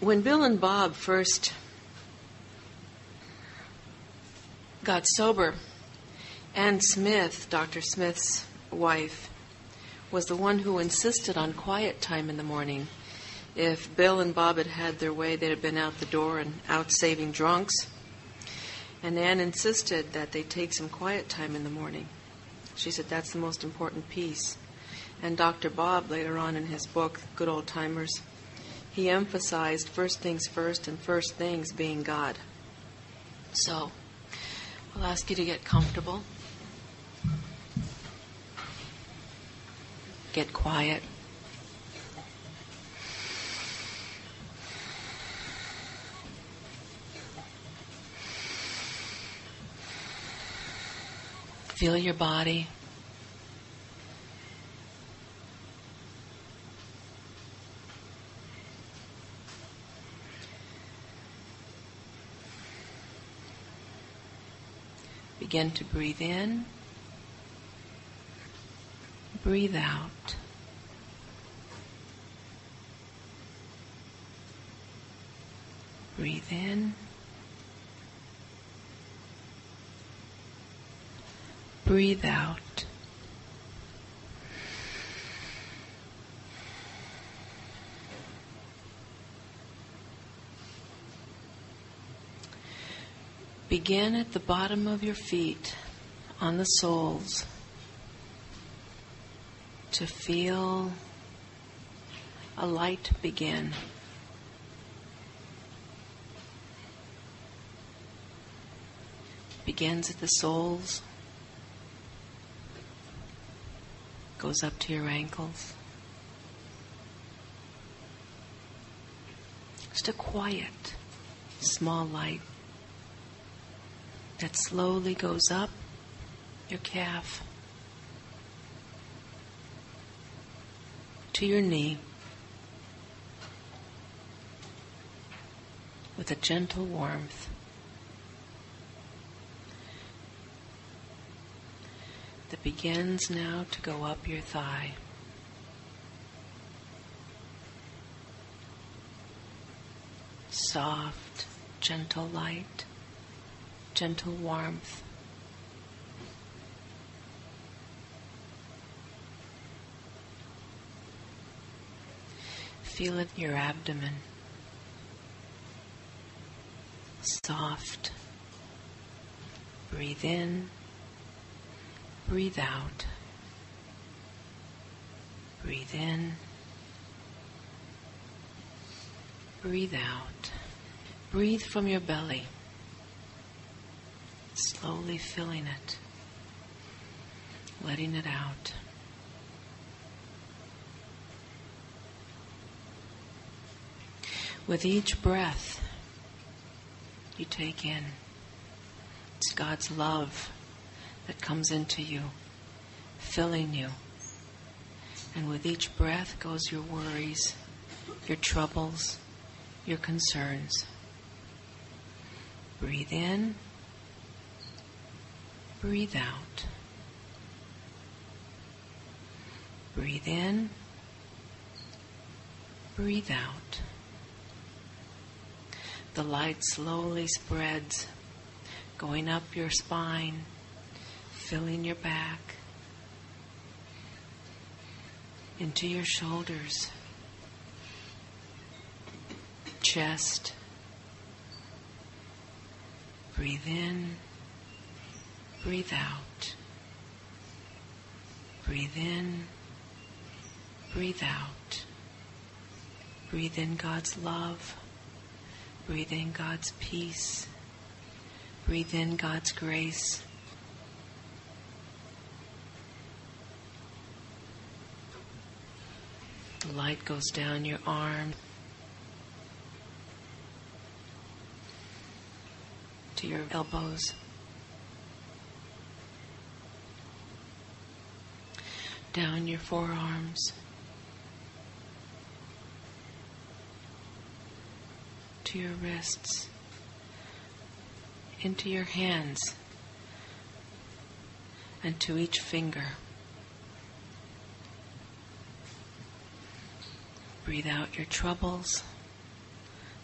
When Bill and Bob first got sober, Ann Smith, Dr. Smith's wife, was the one who insisted on quiet time in the morning. If Bill and Bob had had their way, they'd have been out the door and out saving drunks. And Ann insisted that they take some quiet time in the morning. She said that's the most important piece. And Dr. Bob, later on in his book, Good Old Timers, he emphasized first things first and first things being God. So, I'll ask you to get comfortable. Get quiet. Feel your body. Begin to breathe in, breathe out. Breathe in, breathe out. Begin at the bottom of your feet, on the soles, to feel a light begin. Begins at the soles, goes up to your ankles. Just a quiet, small light that slowly goes up your calf to your knee with a gentle warmth. That begins now to go up your thigh. Soft, gentle light, gentle warmth. Feel it in your abdomen. Soft. Breathe in. Breathe out. Breathe in. Breathe out. Breathe from your belly, slowly filling it, letting it out. With each breath you take in, it's God's love that comes into you, filling you. And with each breath goes your worries, your troubles, your concerns. Breathe in, breathe out. Breathe in, breathe out. The light slowly spreads, going up your spine, filling your back, into your shoulders, chest. Breathe in, breathe out. Breathe in, breathe out. Breathe in God's love. Breathe in God's peace. Breathe in God's grace. The light goes down your arm to your elbows, down your forearms to your wrists, into your hands, and to each finger. Breathe out your troubles.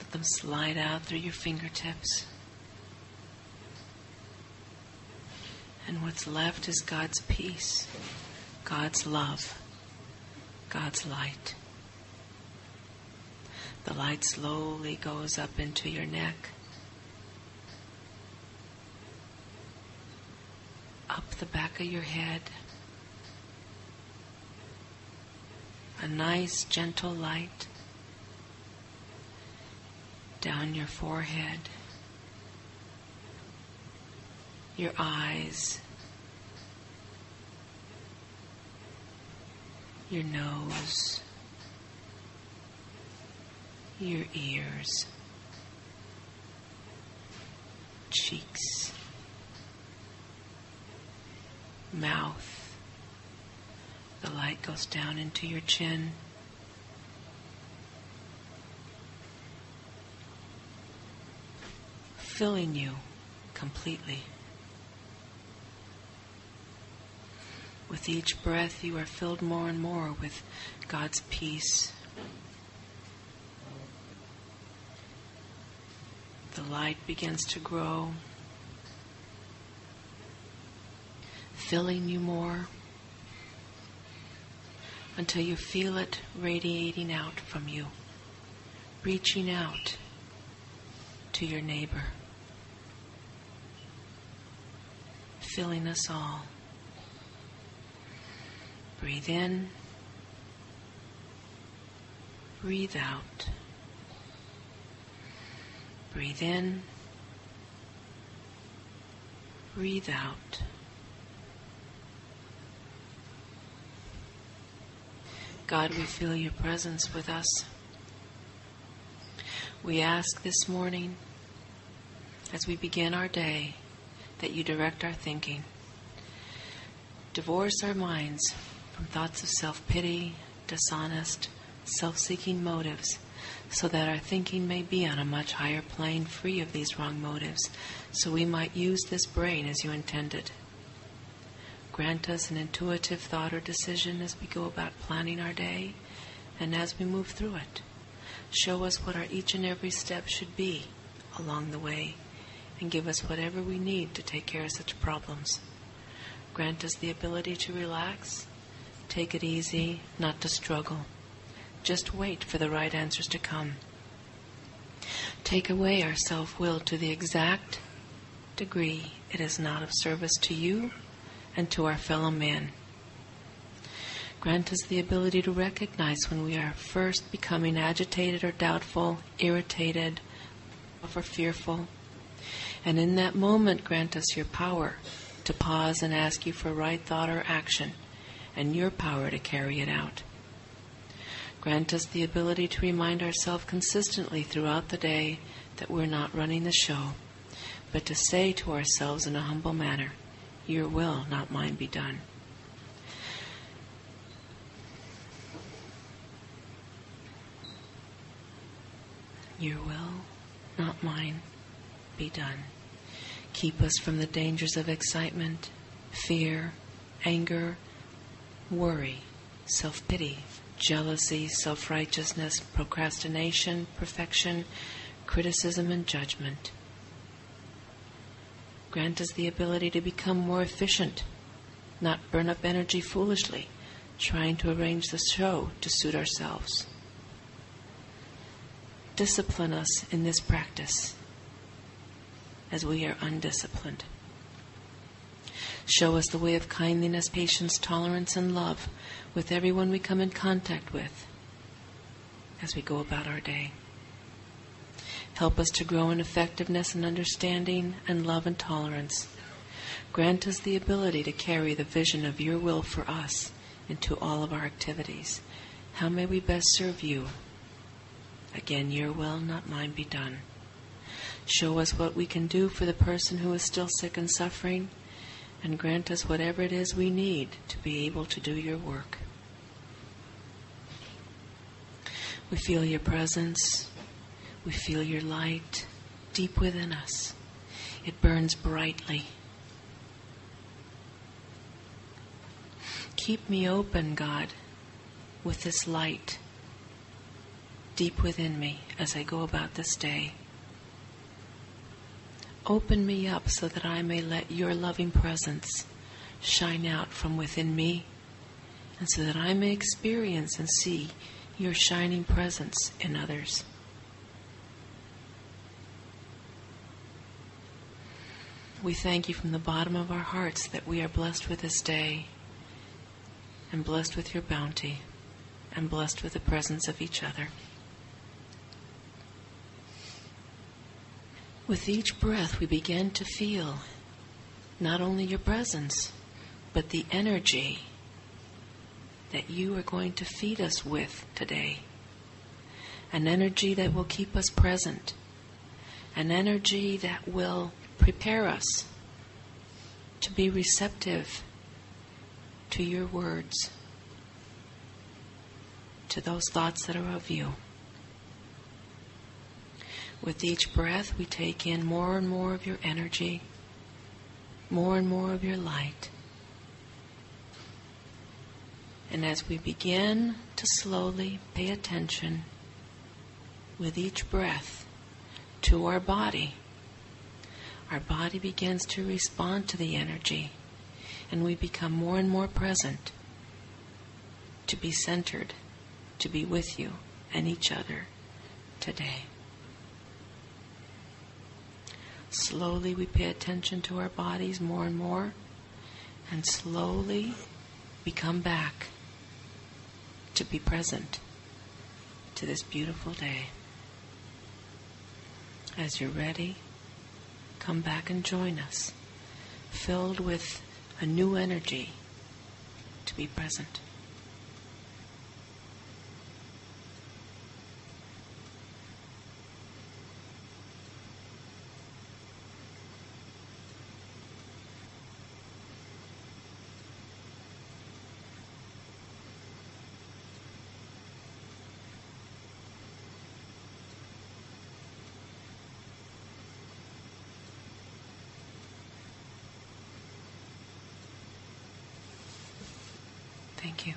Let them slide out through your fingertips. And what's left is God's peace, God's love, God's light. The light slowly goes up into your neck, up the back of your head. A nice, gentle light down your forehead, your eyes, your nose, your ears, cheeks, mouth. The light goes down into your chin, filling you completely. With each breath, you are filled more and more with God's peace. The light begins to grow, filling you more, until you feel it radiating out from you, reaching out to your neighbor, filling us all. Breathe in, breathe out. Breathe in, breathe out. God, we feel your presence with us. We ask this morning, as we begin our day, that you direct our thinking. Divorce our minds from thoughts of self-pity, dishonest, self-seeking motives, so that our thinking may be on a much higher plane, free of these wrong motives, so we might use this brain as you intended. Grant us an intuitive thought or decision as we go about planning our day, and as we move through it. Show us what our each and every step should be along the way, and give us whatever we need to take care of such problems. Grant us the ability to relax, take it easy, not to struggle. Just wait for the right answers to come. Take away our self-will to the exact degree it is not of service to you and to our fellow man. Grant us the ability to recognize when we are first becoming agitated or doubtful, irritated or fearful. And in that moment, grant us your power to pause and ask you for right thought or action, and your power to carry it out. Grant us the ability to remind ourselves consistently throughout the day that we're not running the show, but to say to ourselves in a humble manner, your will, not mine, be done. Your will, not mine, be done. Keep us from the dangers of excitement, fear, anger, worry, self-pity, jealousy, self-righteousness, procrastination, perfection, criticism, and judgment. Grant us the ability to become more efficient, not burn up energy foolishly, trying to arrange the show to suit ourselves. Discipline us in this practice, as we are undisciplined. Show us the way of kindliness, patience, tolerance, and love with everyone we come in contact with as we go about our day. Help us to grow in effectiveness and understanding and love and tolerance. Grant us the ability to carry the vision of your will for us into all of our activities. How may we best serve you? Again, your will, not mine, be done. Show us what we can do for the person who is still sick and suffering, and grant us whatever it is we need to be able to do your work. We feel your presence. We feel your light deep within us. It burns brightly. Keep me open, God, with this light deep within me as I go about this day. Open me up so that I may let your loving presence shine out from within me, and so that I may experience and see your shining presence in others. We thank you from the bottom of our hearts that we are blessed with this day, and blessed with your bounty, and blessed with the presence of each other. With each breath, we begin to feel not only your presence, but the energy that you are going to feed us with today. An energy that will keep us present. An energy that will prepare us to be receptive to your words, to those thoughts that are of you. With each breath, we take in more and more of your energy, more and more of your light. And as we begin to slowly pay attention with each breath to our body begins to respond to the energy, and we become more and more present to be centered, to be with you and each other today. Slowly we pay attention to our bodies more and more, and slowly we come back to be present to this beautiful day. As you're ready, come back and join us, filled with a new energy to be present. Thank you.